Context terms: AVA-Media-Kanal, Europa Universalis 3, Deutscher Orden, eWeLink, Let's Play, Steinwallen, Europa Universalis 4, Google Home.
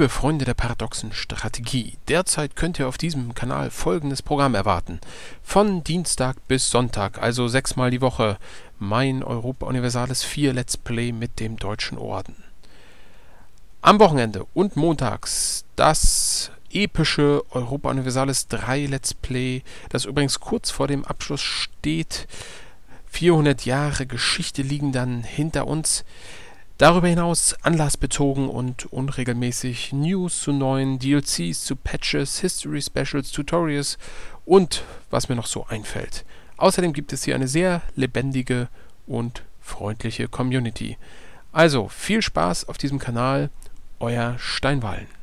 Liebe Freunde der paradoxen Strategie, derzeit könnt ihr auf diesem Kanal folgendes Programm erwarten. Von Dienstag bis Sonntag, also 6-mal die Woche, mein Europa Universalis 4 Let's Play mit dem Deutschen Orden. Am Wochenende und montags das epische Europa Universalis 3 Let's Play, das übrigens kurz vor dem Abschluss steht. 400 Jahre Geschichte liegen dann hinter uns. Darüber hinaus anlassbezogen und unregelmäßig News zu neuen DLCs, zu Patches, History Specials, Tutorials und was mir noch so einfällt. Außerdem gibt es hier eine sehr lebendige und freundliche Community. Also viel Spaß auf diesem Kanal, euer Steinwallen.